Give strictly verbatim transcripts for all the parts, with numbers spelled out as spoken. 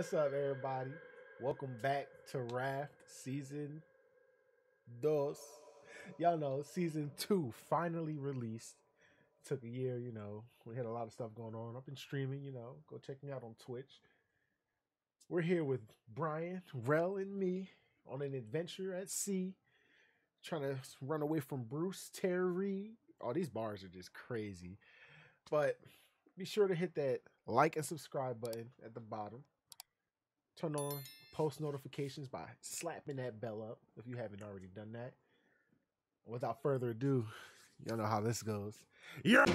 What's up, everybody? Welcome back to Raft Season Dos. Y'all know, Season two finally released. Took a year, you know. We had a lot of stuff going on. I've been streaming, you know. Go check me out on Twitch. We're here with Brian, Rel, and me on an adventure at sea. Trying to run away from Bruce, Terry. Oh, these bars are just crazy. But be sure to hit that like and subscribe button at the bottom. Turn on post notifications by slapping that bell up if you haven't already done that. Without further ado, y'all know how this goes. Yeah.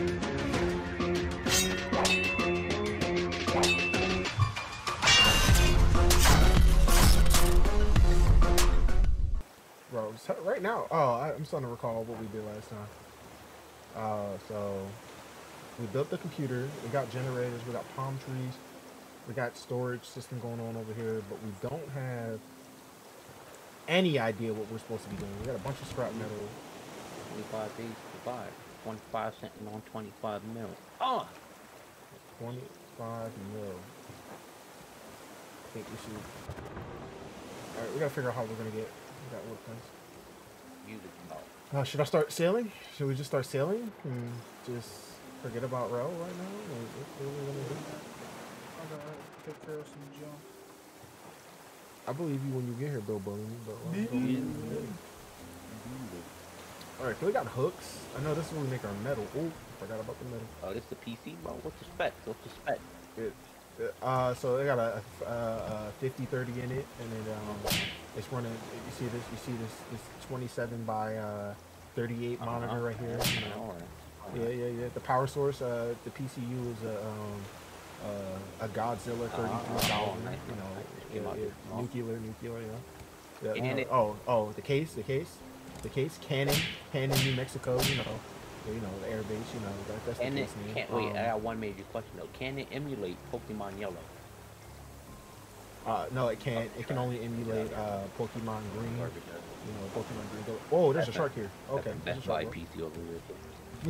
Bro, right now, oh, I'm starting to recall what we did last time. Uh, so we built the computer, we got generators, we got palm trees, we got storage system going on over here, but we don't have any idea what we're supposed to be doing. We got a bunch of scrap metal. twenty-five days to buy. twenty-five cent on twenty-five mil. Oh! twenty-five mil. I think we should. Alright, we gotta figure out how we're gonna get that wood fence. You didn't know. Uh, should I start sailing? Should we just start sailing? And just forget about Rel right now? What are we gonna do? I gotta take care of some junk. I believe you when you get here, Bill Bowling. Alright, so we got hooks. I know this is when we make our metal. Oh, forgot about the metal. Oh, uh, this is the P C, bro. What's the spec? What's the spec? It, uh, so they got a, a, a fifty thirty in it, and then it, um, it's running. You see this? You see this? This twenty-seven by thirty-eight uh, monitor right here. You know? All right. All right. Yeah, yeah, yeah. The power source, uh, the P C U is a um, uh, a Godzilla thirty-three thousand. Uh, uh, you know, yeah, yeah, yeah. Oh. nuclear, nuclear. Yeah. yeah and uh, it, oh, oh, the case, the case. The case Cannon, Cannon, New Mexico, you know, you know the air base, you know that, that's the and case name. Can't, wait, um, I got one major question though. Can it emulate Pokemon Yellow? Uh, no, it can't. Oh, it can only emulate uh, Pokemon Green. You know, Pokemon Green. Oh, there's that's a shark here. Okay, that's, that's why P C over here.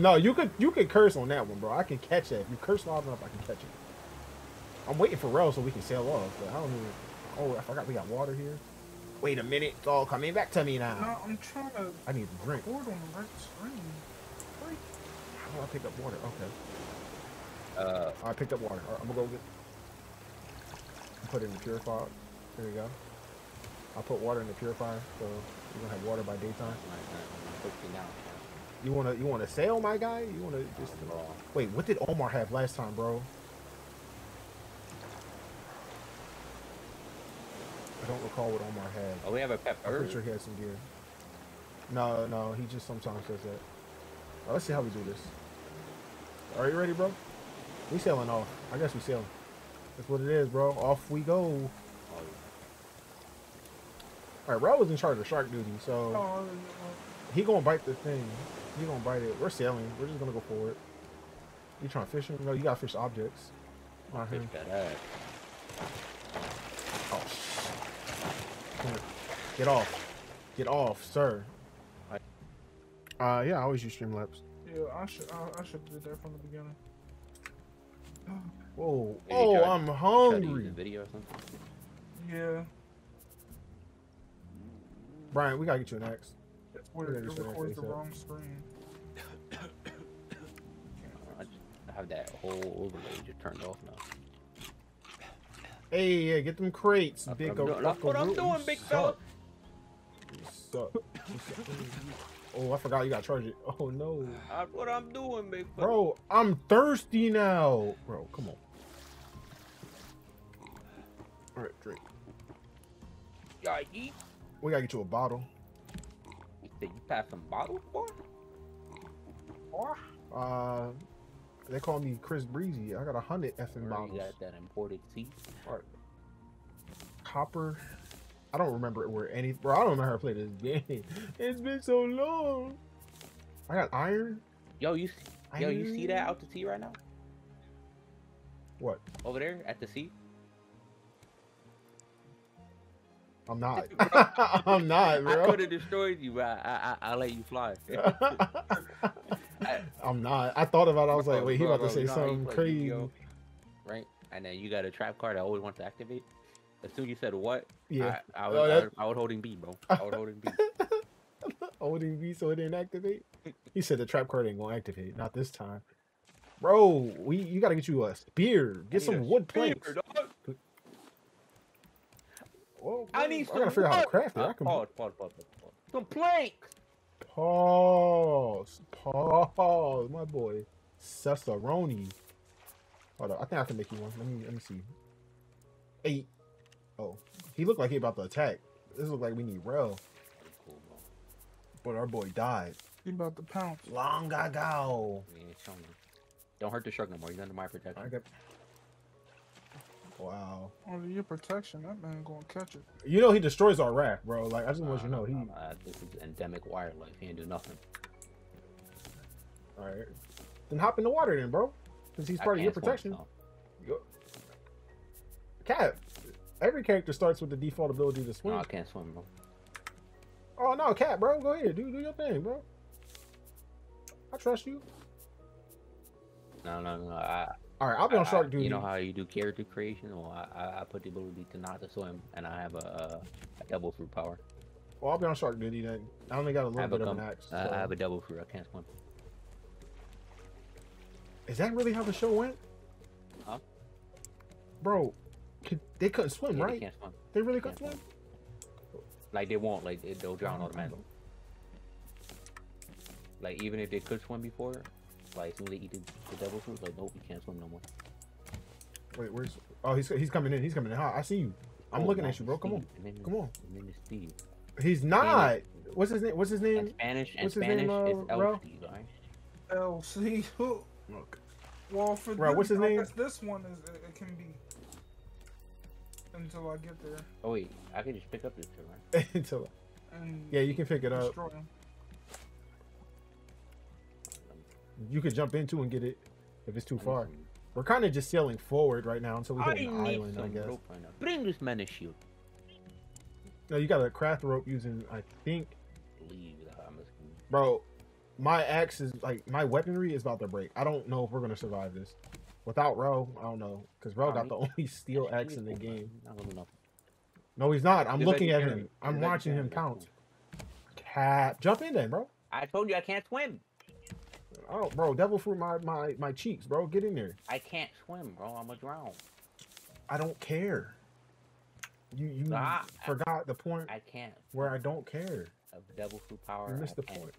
No, you could you could curse on that one, bro. I can catch that. If you curse loud enough, I can catch it. I'm waiting for Rel so we can sail off. But I don't even. Oh, I forgot we got water here. Wait a minute, it's all coming back to me now. No, I'm trying to. I need a drink. Board on the right screen. Wait. How do I pick up water? Okay. Uh, I picked up water. All right, I'm gonna go get. Put it in the purifier. There you go. I put water in the purifier, so you're gonna have water by daytime. You wanna, you wanna sail, my guy? You wanna just? Wait, what did Omar have last time, bro? I don't recall what Omar had. Oh, we have a pet bird. I'm pretty sure he had some gear. No, no, he just sometimes does that. Oh, let's see how we do this. Are you ready, bro? We sailing off. I guess we sailing. That's what it is, bro. Off we go. Oh, yeah. All right, Rel was in charge of shark duty, so oh, he gonna bite the thing. He gonna bite it. We're sailing. We're just gonna go forward. You trying to fish him? No, you gotta fish objects. I'll fish that ass. Oh. Get off. Get off, sir. Uh, yeah, I always use Streamlabs. Yeah, I should I, I should do that from the beginning. Whoa. Maybe oh, try, I'm hungry. Video or something. Yeah. Brian, we gotta get you an axe. We're gonna record the wrong screen. I just have that whole overlay just turned off now. Hey, yeah, get them crates, that's big. What I'm, that's what I'm doing, big fella. Oh, I forgot you got to charge it. Oh no. That's what I'm doing, big fella. Bro, I'm thirsty now. Bro, come on. All right, drink. Yeah, eat. We gotta get you a bottle. You think you pass some bottles, boy? Or? Uh. They call me Chris Breezy. I got a hundred effing bottles. You got that imported tea. All right. Copper. I don't remember where any. Bro, I don't know how to play this game. It's been so long. I got iron. Yo, you. Iron. Yo, you see that out the sea right now? What? Over there at the sea. I'm not. I'm not, bro. I could have destroyed you, but I, I, I, I let you fly. I, I'm not. I thought about it. I was bro, like, wait, bro, he about bro, to say bro, something crazy. Video, right? And then you got a trap card I always want to activate. As soon as you said what, yeah, I, I, was, oh, I, was, I was holding B, bro. I was holding B. Holding B so it didn't activate? He said the trap card ain't gonna activate. Not this time. Bro, we you gotta get you a spear. Get some wood spear, planks. Whoa, I need I some gotta figure out how to craft it. I can... pause, pause, pause, pause. Some planks! Pause. Pause, my boy. Cesaroni. Hold on, I think I can make you one. Let me, let me see. Eight. Oh, he looked like he about to attack. This looked like we need Rel. But our boy died. He about to pounce. Long ago. Yeah, don't hurt the shark no more. He's under my protection. I got... Wow. Under your protection, that man gonna catch it. You know he destroys our raft, bro. Like I just nah, want you to know he. Nah, nah. This is endemic wildlife. He ain't do nothing. All right. Then hop in the water, then, bro. Since he's I part of your protection. Yo. Cat. Every character starts with the default ability to swim. No, I can't swim, bro. Oh, no, Cat, bro. Go ahead. Do, do your thing, bro. I trust you. No, no, no. I, All right, I'll be on Shark Duty. You know how you do character creation? Well, I, I put the ability to not to swim, and I have a, a double fruit power. Well, I'll be on Shark Duty then. I only got a little bit a, of an axe. So. I have a double fruit. I can't swim. Is that really how the show went? Huh? Bro. Could, they couldn't swim, yeah, right? They can't swim. They really couldn't swim? swim? Like, they won't. Like, they'll drown automatically. Like, even if they could swim before, like, as soon as they eat the, the devil fruit, like, nope, you can't swim no more. Wait, where's... Oh, he's he's coming in. He's coming in. Hi, I see you. I'm oh, looking at you, bro. Come Steve. on. Come on. Steve. He's not. Spanish. What's his name? What's his name? In Spanish. What's his Spanish name, uh, is L C, right? L C. Look. Well, for bro, the, what's his I name? Guess this one is... It, it can be... Until I get there. Oh wait, I can just pick up this too, right? Until and yeah, you can pick it up. Him. You could jump into and get it if it's too I far. We're kind of just sailing forward right now until we hit I an island, I guess. Rope right now. Bring this man a shield. No, you got to craft rope using, I think. Leave. I'm Bro, my axe is like my weaponry is about to break. I don't know if we're gonna survive this. Without Ro, I don't know, because Ro All got right. the only steel axe in the game. No, he's not. I'm You're looking at him. I'm You're watching him pounce. Cap, jump in then, bro. I told you I can't swim. Oh, bro, devil fruit my my my cheeks, bro. Get in there. I can't swim, bro. I'm a drown. I don't care. You you nah, forgot I, the point. I can't. Where I don't care. Of devil fruit power. You missed I the can't. point.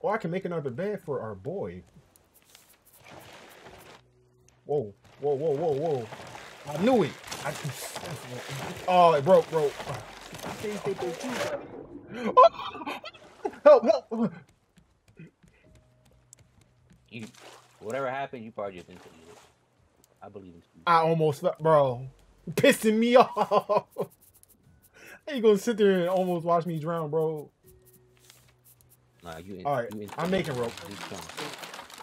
Oh, I can make another bed for our boy. Whoa, whoa, whoa, whoa, whoa. I knew it. I, oh, it broke, broke. Oh. Help, help. You, whatever happened, you probably just didn't believe it. I believe in you. I almost, bro. Pissing me off. How you gonna sit there and almost watch me drown, bro? Nah, you All right, you I'm making rope.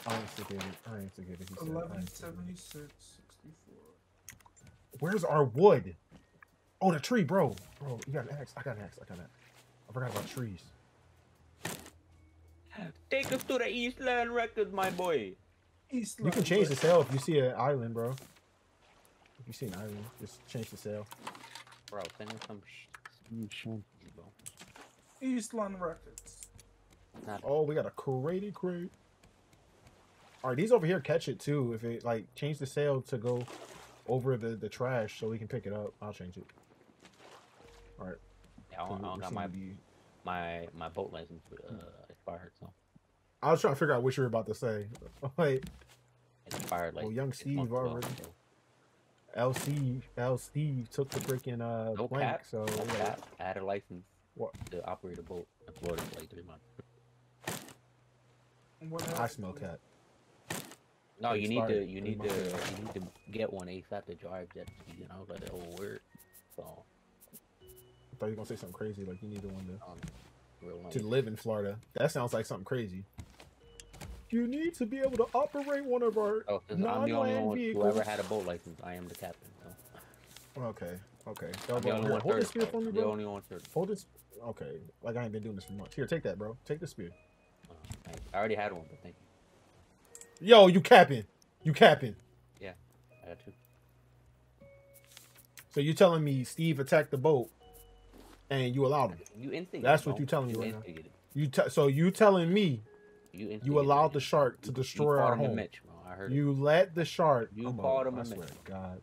I instigated. I instigated. eleven seventy-six sixty-four. Where's our wood? Oh, the tree, bro. Bro, you got an axe. I got an axe. I got an axe. I forgot about trees. Take us to the Eastland records, my boy. Eastland. You can change the sail if you see an island, bro. If you see an island, just change the sail. Bro, send us some shit. Eastland records. Oh, we got a crazy crate. All right, these over here catch it too. If it like change the sail to go over the the trash so we can pick it up. I'll change it. All right. Yeah, I don't, I don't got my view. my my boat license uh, expired. So I was trying to figure out what you were about to say. Like it's expired. Like well, young Steve already. L C L Steve took the freaking uh no plank. Cap. So no yeah. cap. I had a license. What to operate a boat in Florida for like three months. I smell cat. No, you need to you need to you need to get one ASAP to drive jet ski, you know, like the whole word. So I thought you were gonna say something crazy, like you need the one to um, to live in Florida. That sounds like something crazy. You need to be able to operate one of our oh, non-land vehicles. Whoever had a boat license, I am the captain. So. Okay, okay. Hold this spear for me, bro. The only one third. Hold this. Okay, like I ain't been doing this for months. Here, take that, bro. Take the spear. Uh, I already had one, but thank you. Yo, you capping. You capping. Yeah, I got two. So you're telling me Steve attacked the boat and you allowed him? You instigated. That's what you're telling me right now. You t so you telling me you, you allowed the shark to destroy our home. You let the shark. You called him a Mitch. God.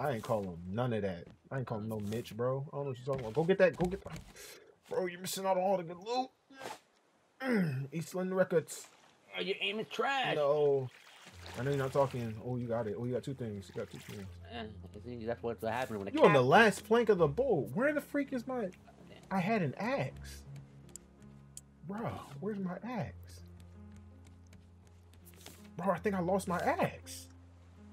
I ain't call him none of that. I ain't call him no Mitch, bro. I don't know what you're talking about. Go get that. Go get that. Bro, you're missing out on all the good loot. Mm, Eastland Records. Oh, your aim is trash. No. I know you're not talking. Oh, you got it. Oh, you got two things. You got two things. Eh, that's what's happening when I. You're on the last plank of the boat. Where the freak is my... I had an axe. Bro, where's my axe? Bro, I think I lost my axe.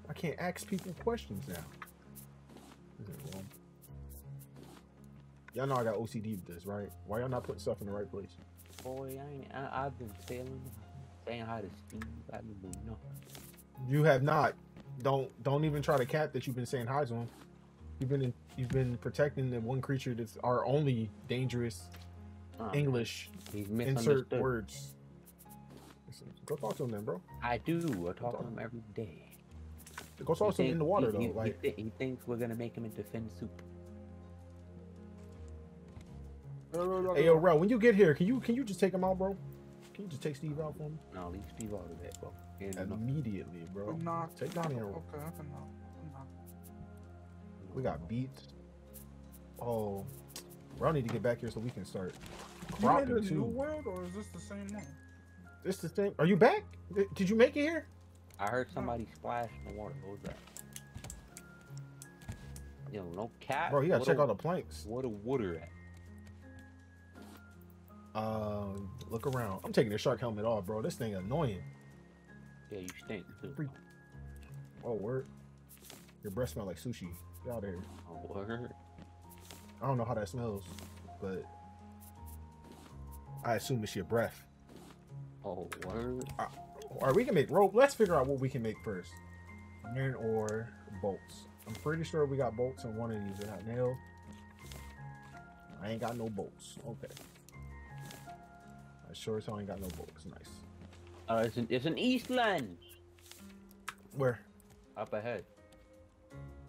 I can't ask people questions now. Y'all know I got O C D with this, right? Why y'all not putting stuff in the right place? Boy, I ain't, I, I've been failing, saying how to Steve. I didn't do nothing. You have not. Don't don't even try to cap that you've been saying hi to him. You've been in, you've been protecting the one creature that's our only dangerous uh, English insert words. Go talk to him then, bro. I do. I talk, talk to him every day. Go talk to him in the water he, though. He, like he, th he thinks we're gonna make him into fin soup. Hey yo, Rel, when you get here, can you can you just take him out, bro? Can you just take Steve out for me? No, leave Steve out of that, bro. And immediately, bro. I'm not, take down here. Okay, I can not. We got beats. Oh, Rel need to get back here so we can start cropping too. Is this a new world or is this the same one? This the thing. Are you back? Did you make it here? I heard somebody splash in the water. What was that? Yo, no cap. Bro, you gotta check out the planks. Where the water at? Um, uh, look around. I'm taking the shark helmet off, bro. This thing annoying. Yeah, you stink too. Freak. Oh, word. Your breath smell like sushi. Get out of here. Oh, word. I don't know how that smells, but I assume it's your breath. Oh, word. I Or we can make rope. Let's figure out what we can make first. Iron ore, bolts. I'm pretty sure we got bolts in one of these. They're not nailed. I ain't got no bolts. Okay. I sure as hell ain't got no bolts. Nice. Uh, it's an, it's an Eastland. Where? Up ahead.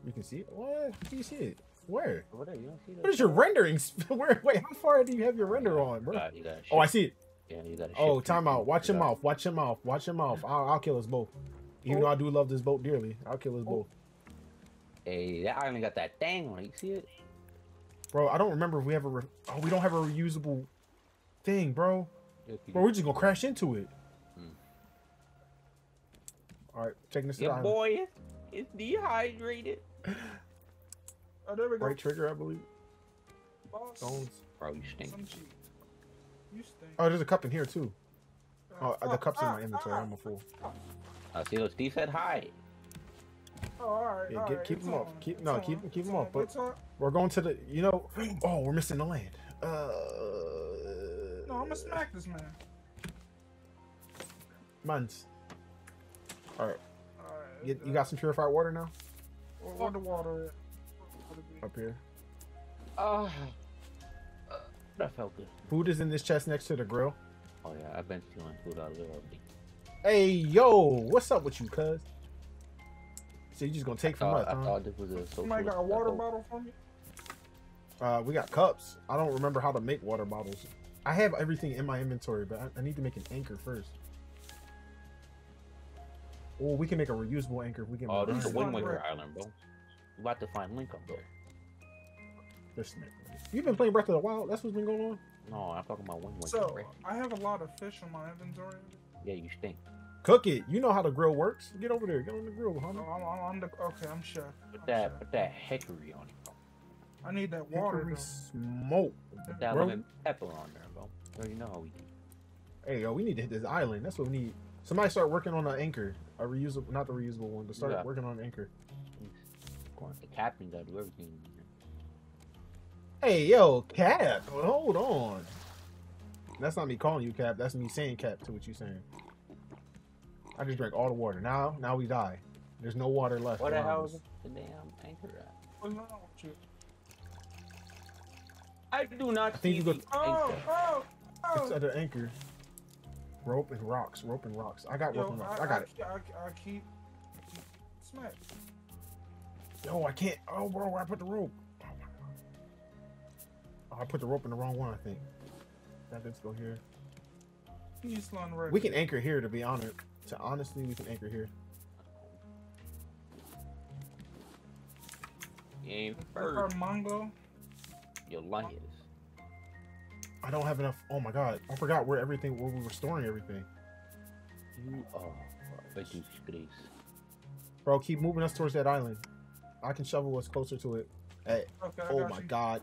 You can see it? What? You see it? Where? Over there. You don't see that. What is your rendering? Where? Wait, how far do you have your render on, bro? Uh, you got oh, I see it. Yeah, you gotta oh, time out. Watch him off. Watch him off. Watch him off. I'll, I'll kill us both. Even oh. though I do love this boat dearly, I'll kill us oh. both. Hey, that island got that thing on it. You see it? Bro, I don't remember if we have a... Re oh, we don't have a reusable thing, bro. Bro, we're just gonna crash into it. Hmm. Alright, checking this out. Your island. Boy is dehydrated. Oh, there we go. Right trigger, I believe. Boss. Stones. Bro, you stink. Oh, there's a cup in here too. Oh, the cup's in my inventory. I'm a fool. I uh, see those. Steve said hi. Oh, all right. Yeah, all get, right. keep it's them on. up. Keep it's no, on. keep keep it's them on. up. But we're going to the. You know. Oh, we're missing the land. Uh. No, I'm gonna smack this man. Months. All right. All right. You, you got some purified water now? Where the water? Up here. Ah. Uh. That felt good. Food is in this chest next to the grill. Oh yeah, I've been stealing food out of there. Hey yo, what's up with you, cuz? So you just gonna take I from thought, us? I huh? thought this was a. Somebody got a water bottle for me? Uh, we got cups. I don't remember how to make water bottles. I have everything in my inventory, but I, I need to make an anchor first. Oh, we can make a reusable anchor. If we can. Oh, this is the Wind Waker island, bro. We're about to find Link up there. You've been playing Breath of the Wild? That's what's been going on? No, I'm talking about Wind Waker. So, I have a lot of fish in my inventory. Yeah, you stink. Cook it. You know how the grill works. Get over there. Get on the grill, homie. Oh, I'm, I'm, I'm the, okay, I'm sure. Put I'm that sure. Put that hickory on it, bro. I need that water, hickory smoke. Put that lemon pepper on there, bro. You already know how we do. Hey, yo, we need to hit this island. That's what we need. Somebody start working on an anchor. A reusable, not the reusable one, but start yeah. working on an anchor. The captain got to do everything. Hey, yo, Cap, hold on. That's not me calling you Cap. That's me saying Cap to what you're saying. I just drank all the water. Now, now we die. There's no water left. What the hell is the damn anchor at? What's wrong with you? I do not I think see you go oh, oh, oh. It's other anchor. Rope and rocks. Rope and rocks. I got yo, rope and rocks. I, I got I, it. I, I keep... Smack. No, I can't. Oh, bro, I put the rope. Oh, my God. Oh, I put the rope in the wrong one, I think. Now let's go here. Just on the road. We can anchor here, to be honest. To honestly, we can anchor here. Game bird. Mongo. Your light is. I don't have enough. Oh my God! I forgot where everything. Where we were storing everything. You are a disgrace. Bro, keep moving us towards that island. I can shovel us closer to it. Hey. Okay, oh my you. God.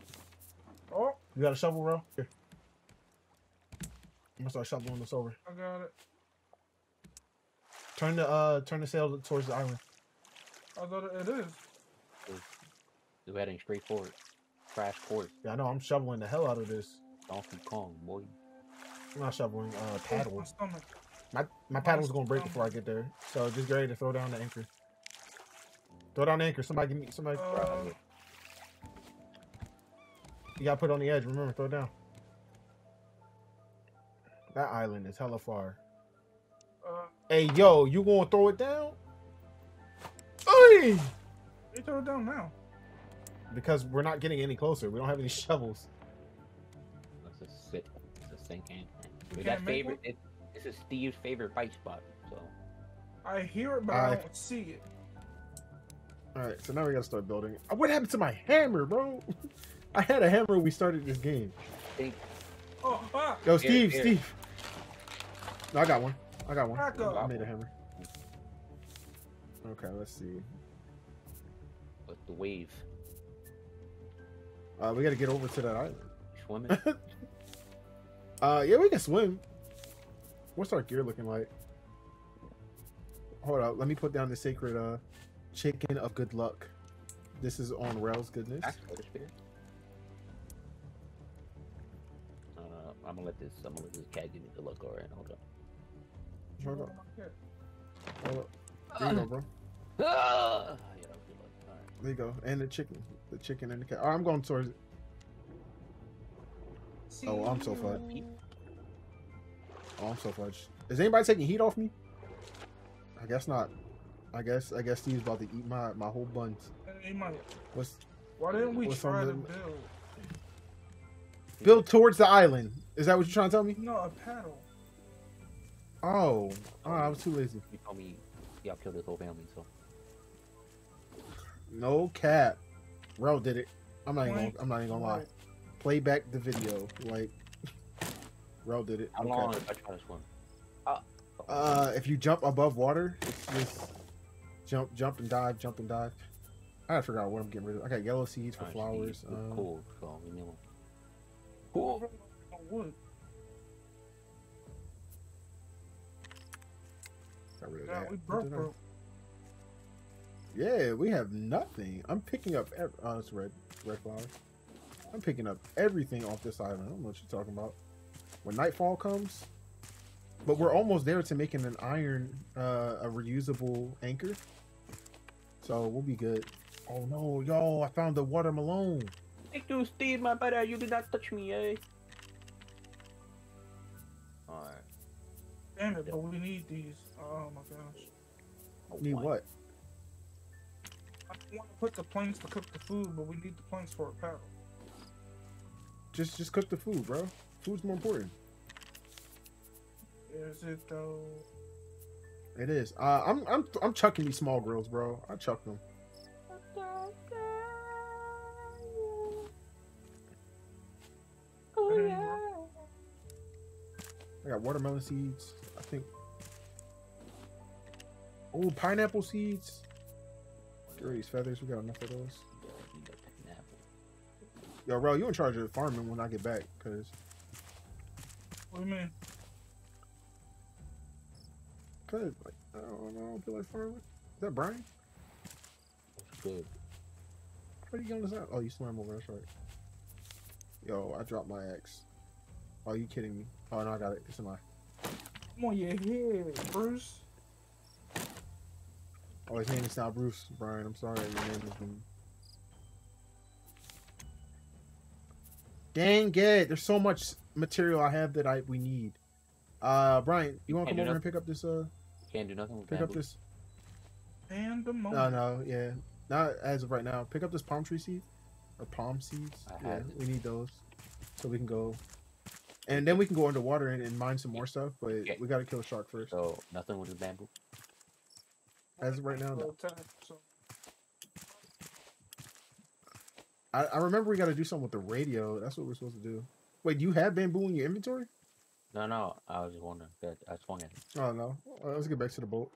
Oh. You got a shovel, bro? Here. I'm gonna start shoveling this over. I got it. Turn the uh, turn the sail towards the island. I thought it is. We're heading straight forward. Crash course. Yeah, I know. I'm shoveling the hell out of this. Donkey Kong, boy. I'm not shoveling. Uh, paddles. My, my my paddle's gonna break before I get there. So just get ready to throw down the anchor. Throw down the anchor. Somebody give me somebody. Uh, you gotta put it on the edge. Remember, throw it down. That island is hella far. Uh, hey, yo, you gonna throw it down? Hey! You throw it down now. Because we're not getting any closer. We don't have any shovels. That's a sit. That's a sink in. That favorite. It, this is Steve's favorite bike spot. So. I hear it, but I, I don't see it. All right, so now we gotta start building. What happened to my hammer, bro? I had a hammer when we started this game. Think. Oh, fuck. Yo, Steve, here, here. Steve. No, I got one. I got one. Back up. I made a hammer. Okay, let's see. But the wave. Uh, we gotta get over to that island. Swimming? uh, yeah, we can swim. What's our gear looking like? Hold up, let me put down the sacred uh, chicken of good luck. This is on Rail's goodness. I'm gonna let this. I'm gonna let this cat give me the look. All right, hold up. Hold up. Hold up. There you go, bro. All right. There you go. And the chicken, the chicken and the cat. All right, I'm going towards it. Oh, I'm so fudged. Oh, I'm so fudged. Is anybody taking heat off me? I guess not. I guess. I guess Steve's about to eat my my whole buns. Hey, Mike. What's? Why didn't we try to build? Build towards the island. Is that what you're trying to tell me? No, a paddle. Oh, oh I was too lazy. You told me y'all killed this whole family, so. No cap. Rel did it. I'm not even gonna, I'm not even gonna lie. Play back the video. Like, Rel did it. How long did I try to swim? Uh, uh, if you jump above water, it's just jump, jump and dive, jump and dive. I gotta figure out what I'm getting rid of. I got yellow seeds for flowers. Um, cool. So, you know. Cool. Got rid of yeah, that. We broke, bro. Yeah, we have nothing. I'm picking up. Ev oh, it's red, red flower. I'm picking up everything off this island. I don't know what you're talking about. When nightfall comes, but we're almost there to making an iron, uh, a reusable anchor. So we'll be good. Oh no, y'all! I found the watermelon. Thank you, Steve, my brother. You did not touch me, eh? Alright. Damn it, but we need these. Oh my gosh. Need what? I want to put the planks to cook the food, but we need the planks for a paddle. Just, just cook the food, bro. Food's more important. Is it though? It is. Uh, I'm, I'm, I'm chucking these small grills, bro. I chuck them. I got watermelon seeds, I think. Oh, pineapple seeds. Get rid of these feathers. We got enough of those. Yo, bro, you in charge of farming when I get back, cause. What do you mean? Cause like I don't know, I don't feel like farming. Is that Brian? That's good. How are you going to that? Oh, you swam over. That's right. Yo, I dropped my axe. Are you kidding me? Oh no, I got it. It's in my. Come on, you're here, Bruce. Oh, his name is not Bruce, Brian. I'm sorry, your name is. Dang it! There's so much material I have that I we need. Uh, Brian, you want to come over nothing. and pick up this? Uh, can't do nothing. Pick up this. And the moment. No, no, yeah. Not as of right now. Pick up this palm tree seed. Or palm seeds. I yeah, we need those. So we can go... And then we can go underwater and, and mine some more stuff. But okay. we gotta kill a shark first. So, nothing with the bamboo? As of right now, no. I, I remember we gotta do something with the radio. That's what we're supposed to do. Wait, do you have bamboo in your inventory? No, no. I was just wondering. I swung at it. Oh, no. Right, let's get back to the boat.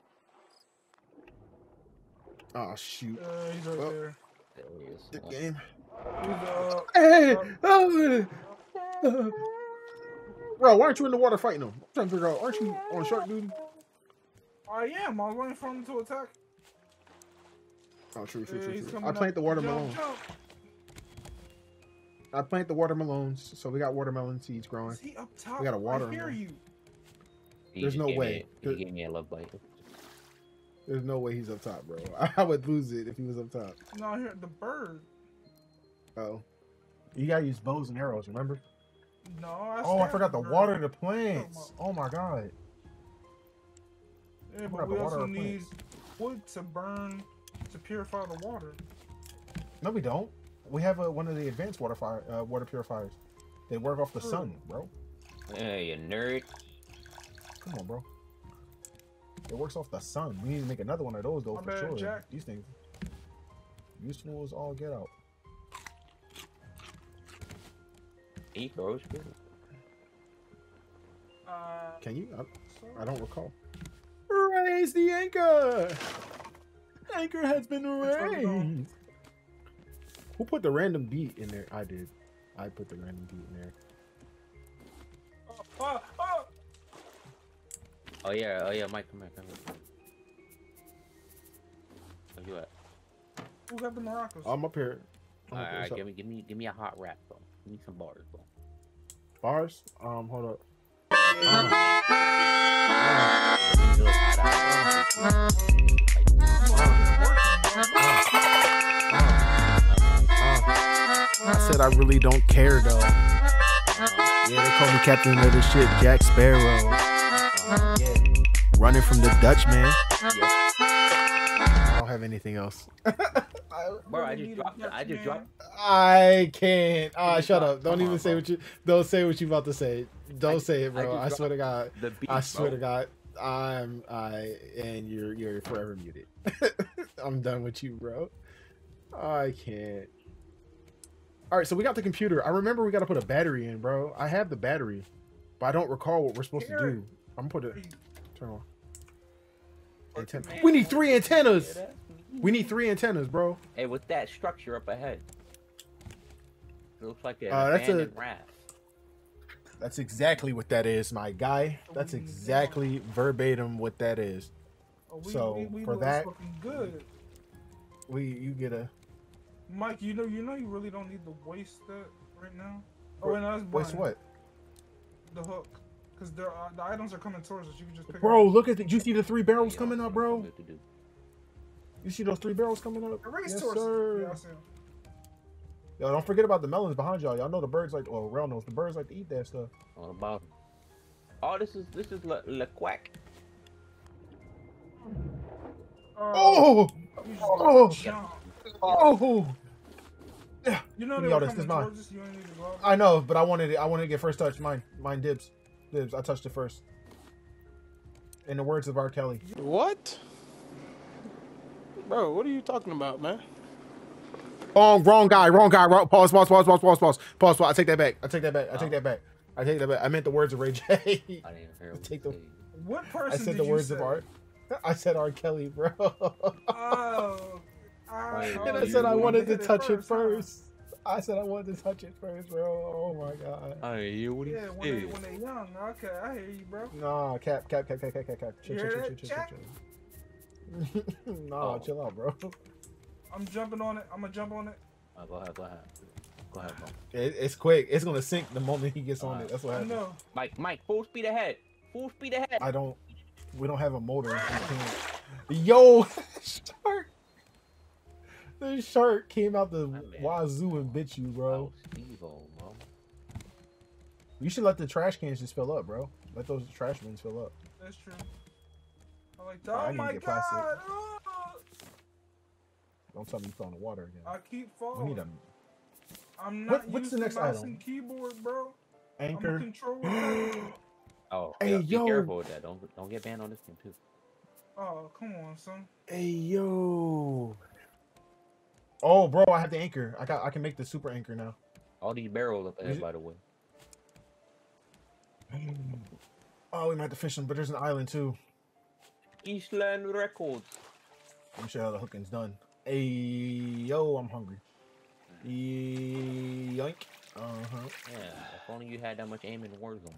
Oh, shoot. Uh, he's right well, there. There he is. Good yeah. game. Uh, hey! Oh, uh, bro, why aren't you in the water fighting him? I'm trying to figure out, aren't you on shark duty? I am. I was waiting for him to attack. Oh, true, true, true, true. I plant the watermelon. I plant the watermelons, so we got watermelon seeds growing. Is he up top? We got a water. I hear you. There's no way. He gave me a love bite. There's no way he's up top, bro. I would lose it if he was up top. No, here the bird. Uh oh, you gotta use bows and arrows. Remember? No. I oh, I forgot to water the plants. Oh my god. Yeah, but we also need wood to burn to purify the water. No, we don't. We have a, one of the advanced water fire, uh, water purifiers. They work off the sure. sun, bro. Hey, you nerd. Come on, bro. It works off the sun. We need to make another one of those, though, My for bad, sure. Jack. These things. Useful as all get out. Eight rows, uh, Can you? I, I don't recall. Raise the anchor! Anchor has been raised! Who put the random beat in there? I did. I put the random beat in there. Oh, oh, oh. oh yeah, oh yeah, Mike, come here, come here. Where you at? Who got the maracas? I'm up here. All right, right give me, give me, give me a hot wrap, bro. Give me some bars, bro. Bars? Um, hold up. I said I really don't care though. Yeah, they call me captain of the ship, Jack Sparrow. Uh, yeah. Running from the Dutch, man. Yeah. I don't have anything else. Bro, I just dropped it. I just dropped it. I can't. Ah, shut up. Don't even say what you. Don't say what you about to say. Don't say it, bro. I swear to God. I swear to God. I'm. I and you're. You're forever muted. I'm done with you, bro. I can't. All right, so we got the computer. I remember we got to put a battery in, bro. I have the battery, but I don't recall what we're supposed Here. to do. I'm gonna put it. Turn on. Antenna. We need three antennas. We need three antennas, bro. Hey, with that structure up ahead, it looks like an uh, that's abandoned a, raft. That's exactly what that is, my guy. That's exactly verbatim what that is. So for that, we you get a. Mike, you know, you know, you really don't need to waste that right now. Oh, and no, waste what? The hook, because there are, the items are coming towards us. You can just pick. Bro, up. look at the. You see the three barrels yeah, coming up, bro. You see those three barrels coming up? Yes, sir. Yeah, yo, don't forget about the melons behind y'all. Y'all know the birds like. Well, Rel knows the birds like to eat that stuff. All about. Oh, this is this is Le, Le Quack. Oh. Oh. oh. Oh, yeah. You know they were coming towards us, you ain't need to go out. I know, but I wanted it. I wanted to get first touch. Mine, mine dibs, dibs. I touched it first. In the words of R. Kelly. What? Bro, what are you talking about, man? Oh, wrong guy, wrong guy. Wrong. Pause, pause, pause, pause, pause, pause, pause, pause. I take that back. I take that back. I take that back. I take that back. I meant the words of Ray J. I didn't hear what you said. What person did you say? I said the words of R. I said R. Kelly, bro. Oh. I and I said I wanted to touch it first. It first. Huh? I said I wanted to touch it first, bro. Oh my god. I hear you. What do you yeah, when, they, when they young, okay, I hear you, bro. Nah, cap, cap, cap, cap, cap, cap, cap. Chill, chill, chill, chill, chill. Nah, oh. chill out, bro. I'm jumping on it. I'm gonna jump on it. All right, go ahead, go ahead, go ahead, bro. It, it's quick. It's gonna sink the moment he gets All on right. it. That's what happens. I know. Mike, Mike, full speed ahead. Full speed ahead. I don't. We don't have a motor. Yo, shark. The shark came out the wazoo and bit you, bro. Evil, bro. You should let the trash cans just fill up, bro. Let those trash bins fill up. That's true. I like that. Oh, oh my god! Oh. Don't tell me you fell in the water again. I keep falling. We need a... I'm not what, what's the next item? Keyboard, bro. Anchor. I'm controller. Oh, hey, yeah, be yo. careful with that. Don't don't get banned on this game too. Oh, come on, son. Hey, yo. Oh, bro, I have the anchor. I got. I can make the super anchor now. All these barrels up there, by the way. Oh, we might have to fish them, but there's an island too. Eastland Records. I'm sure how the hooking's done. Hey, yo, I'm hungry. E yoink. Uh huh. Yeah. If only you had that much aim in Warzone.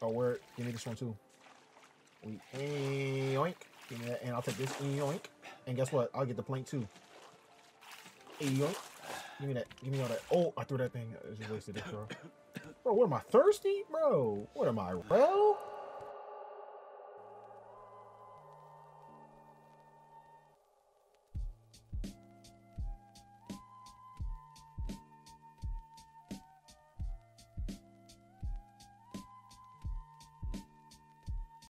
Oh, word. Give me this one too. We e yoink. Give me that, and I'll take this e yoink. And guess what? I'll get the plank too. E yoink. Give me that. Give me all that. Oh, I threw that thing. I just wasted it, bro. Bro, what am I thirsty, bro? What am I, bro?